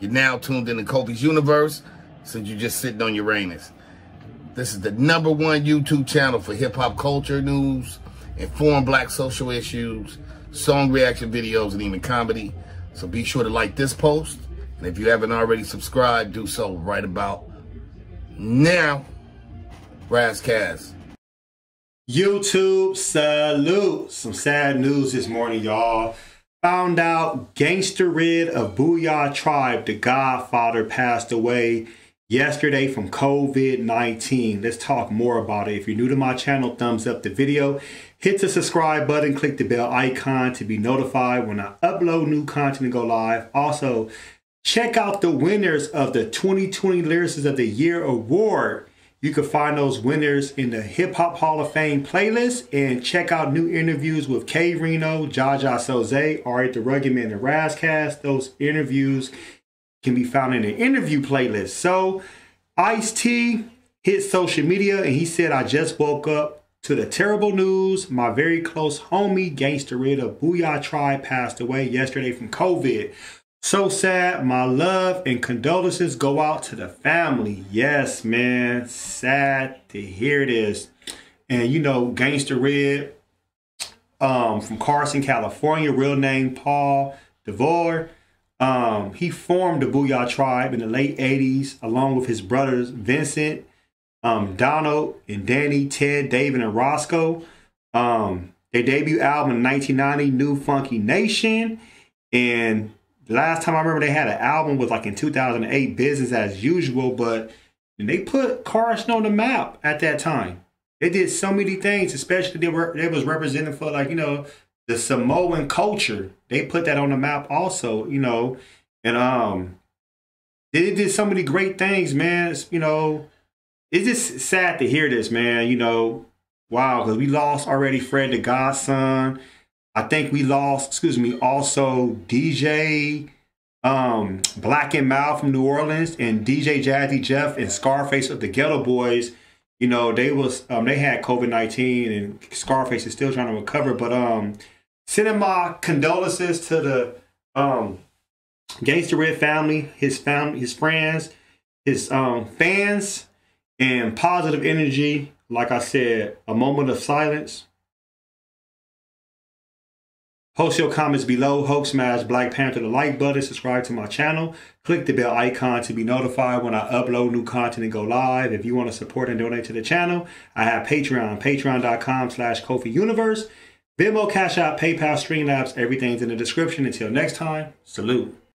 You're now tuned into Kofi's Universe, since you're just sitting on Uranus. This is the #1 YouTube channel for hip-hop culture news, informed black social issues, song reaction videos, and even comedy. So be sure to like this post. And if you haven't already subscribed, do so right about now. Razzcast. YouTube salute. Some sad news this morning, y'all. Found out Gangster Ridd of Boo-Yaa T.R.I.B.E., the Godfather, passed away yesterday from COVID-19. Let's talk more about it. If you're new to my channel, thumbs up the video. Hit the subscribe button. Click the bell icon to be notified when I upload new content and go live. Also, check out the winners of the 2020 Lyricist of the Year Award. You can find those winners in the Hip Hop Hall of Fame playlist, and check out new interviews with Kay Reno, Jaja, The Rugged Man, and Razzcast. Those interviews can be found in the interview playlist. So Ice-T hit social media and he said, "I just woke up to the terrible news. My very close homie, Gangsta Ridd of Boo-Yaa T.R.I.B.E. passed away yesterday from COVID. So sad. My love and condolences go out to the family." Yes, man. Sad to hear this. And you know, Gangsta Ridd, from Carson, California, real name Paul DeVore. He formed the Boo-Yaa T.R.I.B.E. in the late 80s, along with his brothers Vincent, Donald, and Danny, Ted, David, and Roscoe. Their debut album in 1990, New Funky Nation. And last time I remember they had an album was like in 2008, Business As Usual, but they put Carson on the map at that time. They did so many things, especially they was representing for, like, you know, the Samoan culture. They put that on the map also, you know, and they did so many great things, man. It's, you know, it's just sad to hear this, man, you know. Wow, because we lost already Fred the Godson. I think we lost, also DJ Black and Mouth from New Orleans, and DJ Jazzy Jeff and Scarface of the Ghetto Boys. You know, they was they had COVID-19, and Scarface is still trying to recover. But sending my condolences to the Gangsta Ridd family, his friends, his fans, and positive energy. Like I said, a moment of silence. Post your comments below. Hope smash Black Panther the like button. Subscribe to my channel. Click the bell icon to be notified when I upload new content and go live. If you want to support and donate to the channel, I have Patreon. Patreon.com/Kofi Universe. Venmo, Cash App, PayPal, Streamlabs. Everything's in the description. Until next time, salute.